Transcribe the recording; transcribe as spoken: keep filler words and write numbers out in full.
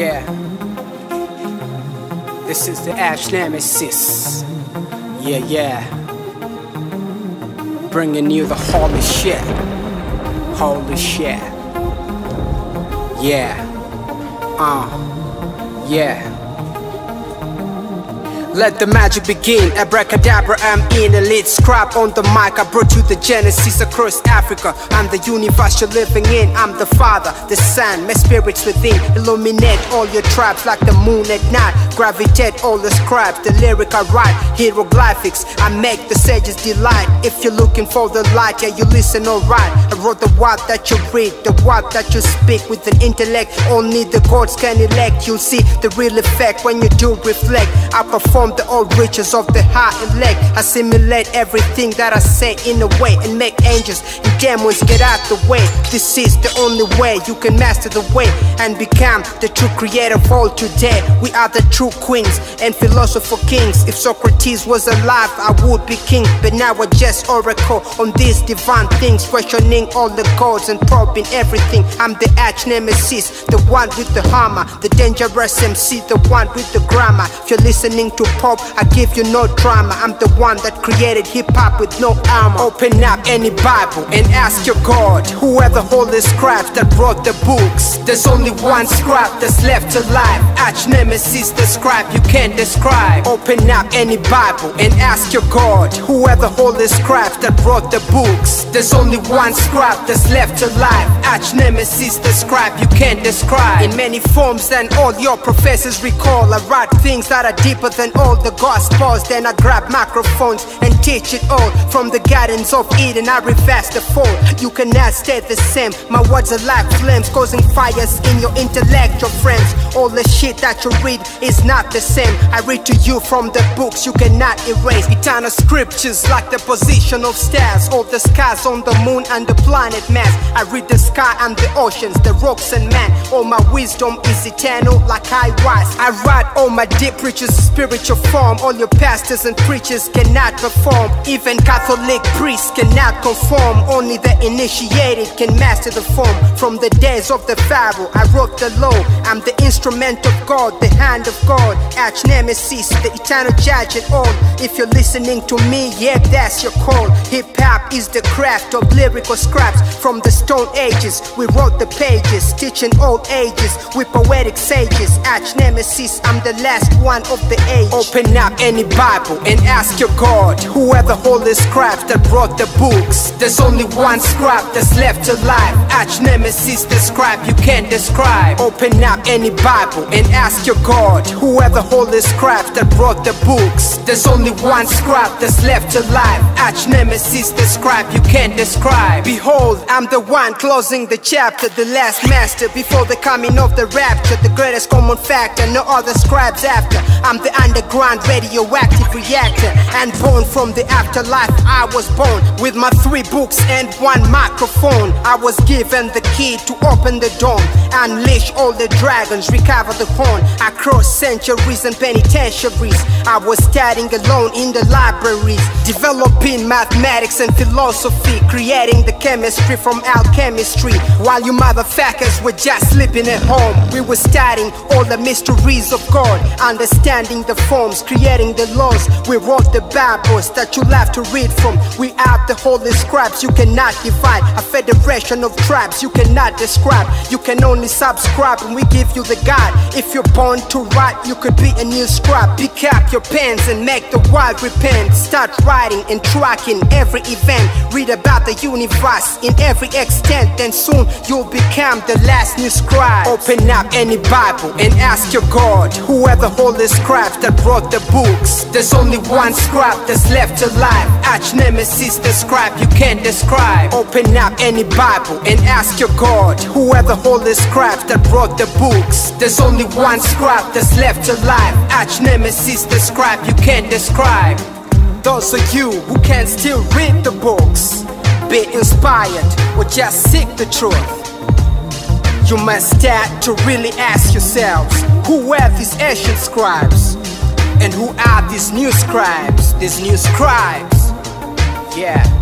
Yeah, this is the Arch Nemesis. Yeah, yeah, bringing you the holy shit, holy shit. Yeah, uh, yeah. Let the magic begin, abracadabra, I'm in a lit scrap on the mic. I brought you the genesis across Africa. I'm the universe you're living in. I'm the father, the son, my spirits within. Illuminate all your tribes like the moon at night. Gravitate all the scribes, the lyric I write. Hieroglyphics, I make the sages delight. If you're looking for the light, yeah, you listen alright. I wrote the word that you read, the word that you speak with an intellect only the gods can elect. You'll see the real effect when you do reflect. I perform the old riches of the high elect. Assimilate everything that I say in a way, and make angels and demons get out the way. This is the only way you can master the way and become the true creator of all today. We are the true queens and philosopher kings. If Socrates was alive, I would be king, but now I just oracle on these divine things, questioning all the gods and probing everything. I'm the arch nemesis, the one with the hammer, the dangerous M C, the one with the grammar. If you're listening to pop, I give you no drama. I'm the one that created hip-hop with no armor. Open up any Bible and ask your God, whoever hold the scribes that wrote the books. There's only one scribe that's left alive, arch nemesis, the scribe you can't describe. Open up any Bible and ask your God, whoever hold the scribes that wrote the books. There's only one scribe that's left alive, arch nemesis, the scribe you can't describe. In many forms than all your professors recall, I write things that are deeper than all the gospels, then I grab microphones and teach it all. From the gardens of Eden I reverse the fall. You cannot stay the same, my words are like flames, causing fires in your intellectual frames. All the shit that you read is not the same. I read to you from the books you cannot erase. Eternal scriptures like the position of stars, all the skies on the moon and the planet mass. I read the sky and the oceans, the rocks and man. All my wisdom is eternal like Aiwas. I write all my deep riches, spirit your form. All your pastors and preachers cannot perform. Even Catholic priests cannot conform. Only the initiated can master the form. From the days of the Pharaoh I wrote the law. I'm the instrument of God, the hand of God, arch nemesis, the eternal judge at all. If you're listening to me, yeah, that's your call. Hip-hop is the craft of lyrical scraps. From the stone ages we wrote the pages, teaching all ages with poetic sages. Arch nemesis, I'm the last one of the age. Open up any Bible and ask your God, whoever hold the scribes that wrote the books. There's only one scribe that's left alive, arch nemesis, the scribe you can't describe. Open up any Bible and ask your God, whoever hold the scribes that wrote the books. There's only one scribe that's left alive, arch nemesis, the scribe you can't describe. Behold, I'm the one closing the chapter, the last master before the coming of the rapture. The greatest common factor, no other scribes after. I'm the under Grand radioactive reactor, and born from the afterlife I was born. With my three books and one microphone, I was given the key to open the dome, unleash all the dragons, recover the horn. I crossed centuries and penitentiaries. I was studying alone in the libraries, developing mathematics and philosophy, creating the chemistry from alchemistry, while you motherfuckers were just sleeping at home. We were studying all the mysteries of God, understanding the forms, creating the laws. We wrote the Bibles that you'll have to read from. We are the holy scribes you cannot divide, a federation of tribes you cannot describe. You can only subscribe and we give you the guide. If you're born to write, you could be a new scribe. Pick up your pens and make the world repent. Start writing and tracking every event. Read about the universe in every extent, then soon you'll become the last new scribe. Open up any Bible and ask your God, whoever hold the scribes that wrote the books. There's only one scribe that's left alive, arch nemesis, the scribe you can't describe. Open up any Bible and ask your God, whoever hold the scribes that wrote the books. There's only one scribe that's left alive, arch nemesis, the scribe you can't describe. Those are you who can still read the books, be inspired or just seek the truth. You must start to really ask yourselves, who were these ancient scribes? And who are these new scribes? These new scribes, yeah.